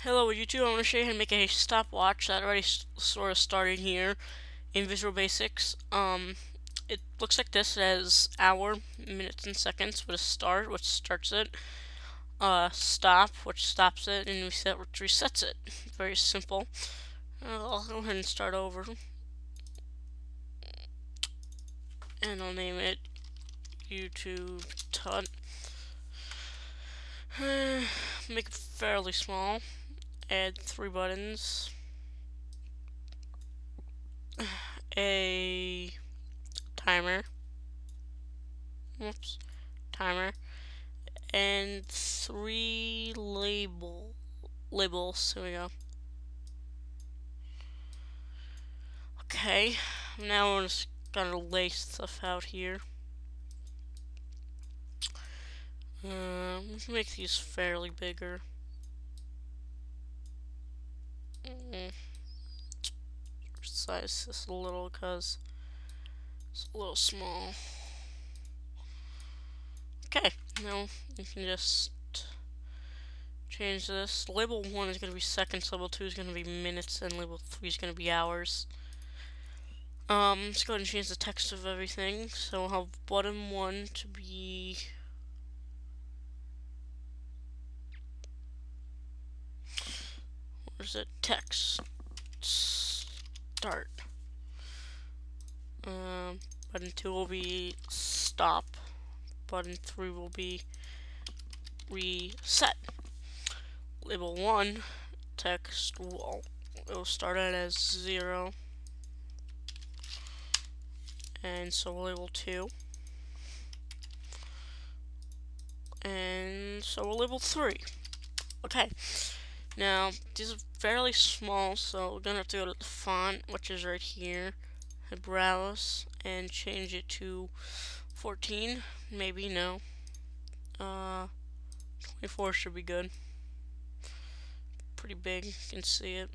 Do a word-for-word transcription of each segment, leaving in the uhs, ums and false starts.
Hello YouTube, I want to show you how to make a stopwatch that already sort of started here in Visual Basics. Um, it looks like this. It has hour, minutes, and seconds with a start, which starts it, uh, stop, which stops it, and reset, which resets it. Very simple. Uh, I'll go ahead and start over, and I'll name it YouTube Tut. Make it fairly small. Add three buttons, a timer, oops, timer, and three label labels. Here we go. Okay, now we're just gonna lay stuff out here. Uh, we can make these fairly bigger. Mm-hmm. Resize this a little because it's a little small. Okay, now you can just change this. Label one is going to be seconds, Label two is going to be minutes, and Label three is going to be hours. Um, let's go ahead and change the text of everything. So we'll have Button one to be Where's it? Text. Start. Um, button two will be stop. Button three will be reset. Label one text will it'll start out as zero. And so label two. And so label three. Okay. Now, these are fairly small, so we're going to have to go to the font, which is right here, and browse, and change it to fourteen, maybe, no. Uh, twenty-four should be good. Pretty big, you can see it.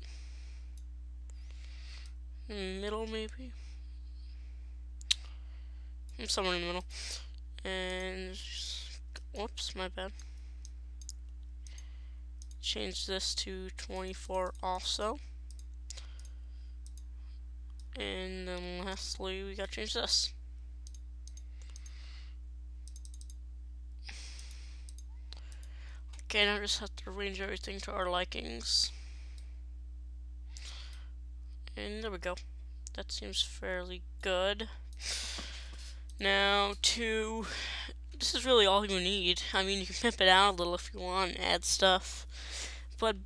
Middle, maybe? Somewhere in the middle. And, whoops, my bad. Change this to twenty-four also, and then lastly we gotta change this. Okay, now I just have to arrange everything to our likings, and there we go. That seems fairly good. Now to this is really all you need. I mean, you can pimp it out a little if you want, add stuff, but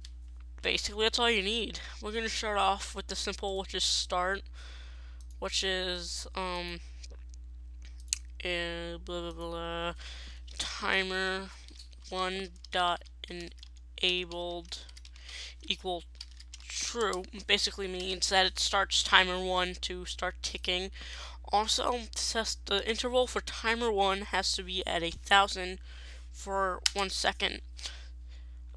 basically that's all you need. We're going to start off with the simple, which is start, which is um, uh, blah blah blah, timer one dot enabled equal true. Basically means that it starts timer one to start ticking. Also, the interval for timer one has to be at a thousand for one second.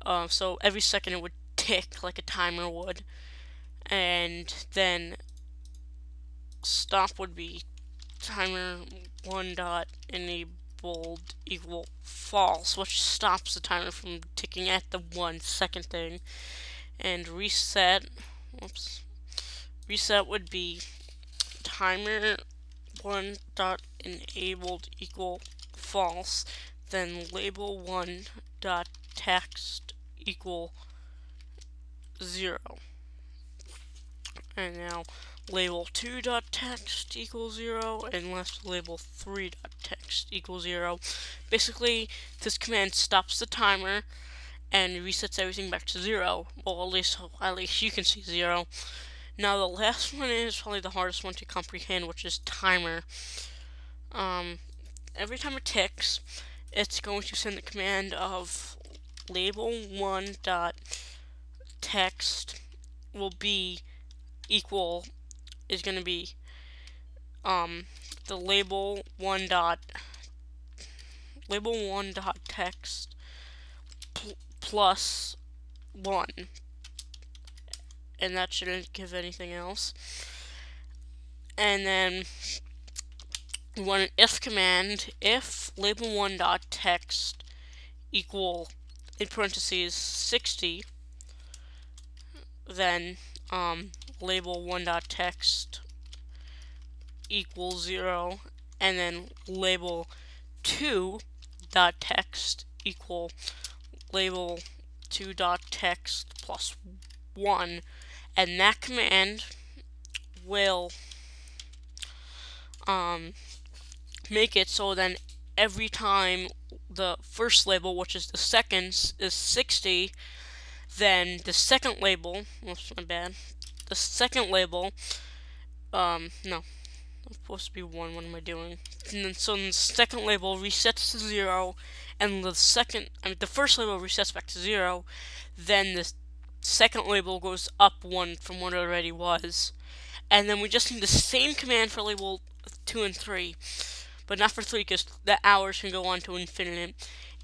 Uh, so every second it would tick like a timer would. And then stop would be timer one dot enabled equal false, which stops the timer from ticking at the one second thing. And reset, oops, reset would be timer one dot enabled equal false, then label one dot text equal zero, and now label two dot text equal zero, and last label three dot text equal zero. Basically, this command stops the timer and resets everything back to zero. Well, at least at least you can see zero. Now the last one is probably the hardest one to comprehend, which is timer. Um, every time it ticks, it's going to send the command of label one dot text will be equal is going to be um, the label one dot label one dot text pl plus one. And that shouldn't give anything else. And then we want an if command, if label one dot text equal in parentheses sixty, then um, label one dot text equals zero, and then label two dot text equal label two dot text plus one, and that command will um, make it so then every time the first label, which is the seconds, is sixty, then the second label, oops, my bad, the second label, um, no, it's supposed to be one, what am I doing? And then, so then the second label resets to zero, and the second, I mean, the first label resets back to zero, then the second label goes up one from what it already was. And then we just need the same command for label two and three, but not for three, because the hours can go on to infinite.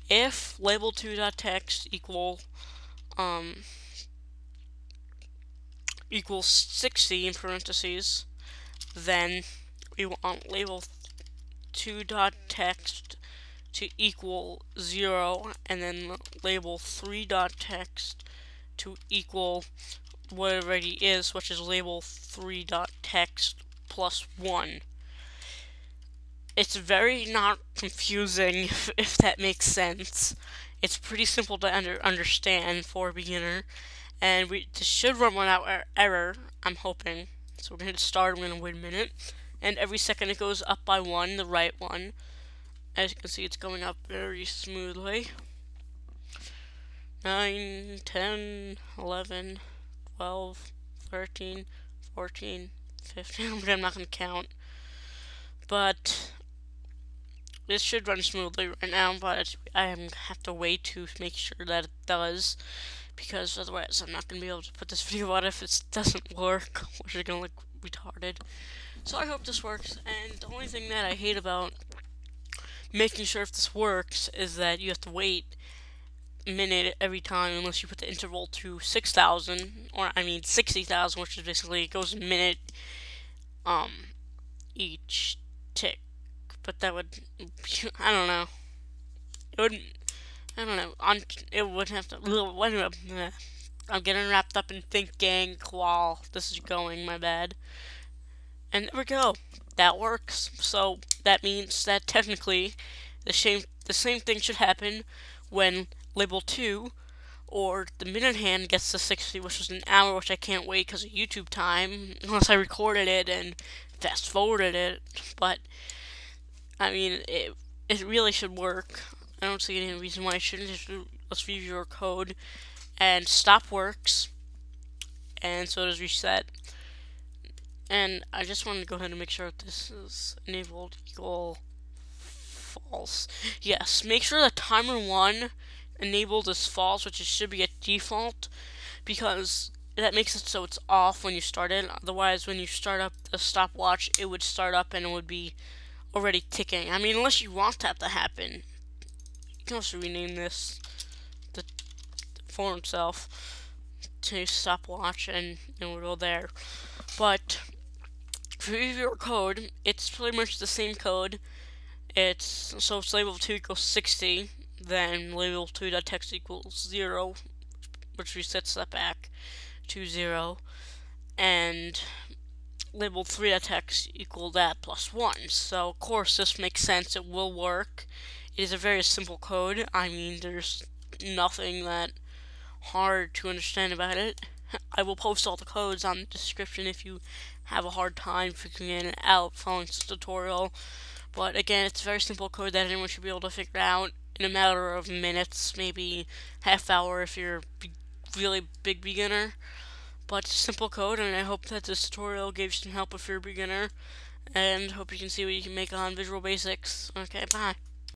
If label two dot text equal um equals sixty in parentheses, then we want label two dot text to equal zero, and then label three dot text to equal what it already is, which is label three dot text plus one. It's very not confusing, if, if that makes sense. It's pretty simple to under, understand for a beginner, and we this should run without er error, I'm hoping. So we're going to start, I'm going to wait a minute, and every second it goes up by one, the right one. As you can see, it's going up very smoothly. nine, ten, eleven, twelve, thirteen, fourteen, fifteen, but I'm not going to count. But this should run smoothly right now, but I have to wait to make sure that it does, because otherwise I'm not going to be able to put this video out if it doesn't work, which is going to look retarded. So I hope this works, and the only thing that I hate about making sure if this works is that you have to wait a minute every time, unless you put the interval to six thousand, or I mean sixty thousand, which is basically, it goes a minute um, each tick. But that would, I don't know. It would, I don't know. On it would have to. Anyway, I'm getting wrapped up in thinking. Qual, this is going. My bad. And there we go. That works. So that means that technically, the same the same thing should happen when label two, or the minute hand gets to sixty, which is an hour, which I can't wait because of YouTube time, unless I recorded it and fast forwarded it. But I mean, it it really should work. I don't see any reason why it shouldn't. Just let's review our code, and stop works, and so does reset. And I just wanted to go ahead and make sure that this is enabled equal false. Yes, make sure that timer one enabled is false, which it should be at default, because that makes it so it's off when you start it. Otherwise, when you start up the stopwatch, it would start up and it would be already ticking. I mean, unless you want that to happen. You can also rename this the form itself to stopwatch, and it will go there. But if you review your code, it's pretty much the same code. It's so if label two equals sixty, then label two dot text equals zero, which resets that back to zero, and label three dot text equal that plus one. So of course this makes sense, it will work. It is a very simple code. I mean, there's nothing that hard to understand about it. I will post all the codes on the description if you have a hard time figuring it out following this tutorial. But again, it's a very simple code that anyone should be able to figure out in a matter of minutes, maybe half hour if you're a really big beginner. But simple code, and I hope that this tutorial gave you some help if you're a beginner, and hope you can see what you can make on Visual Basics. Okay, bye.